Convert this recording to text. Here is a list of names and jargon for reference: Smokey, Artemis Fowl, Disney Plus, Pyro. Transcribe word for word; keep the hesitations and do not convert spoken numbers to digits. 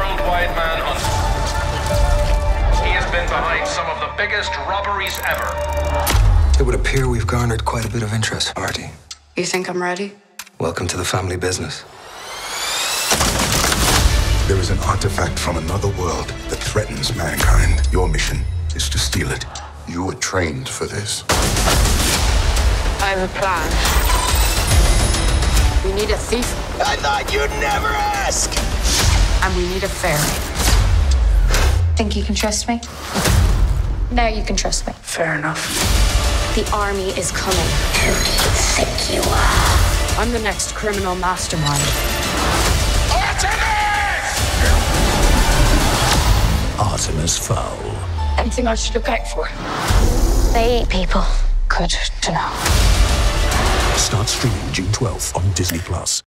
worldwide manhunt. He has been behind some of the biggest robberies ever. It would appear we've garnered quite a bit of interest, Artie. You think I'm ready? Welcome to the family business. There is an artifact from another world that threatens mankind. Your mission is to steal it. You were trained for this. I have a plan. We need a thief. I thought you'd never ask! And we need a fairy. Think you can trust me? Now you can trust me. Fair enough. The army is coming. Who do you think you are? I'm the next criminal mastermind. Artemis Fowl. Anything I should look out for? They eat people. Good to know. Start streaming June twelfth on Disney Plus.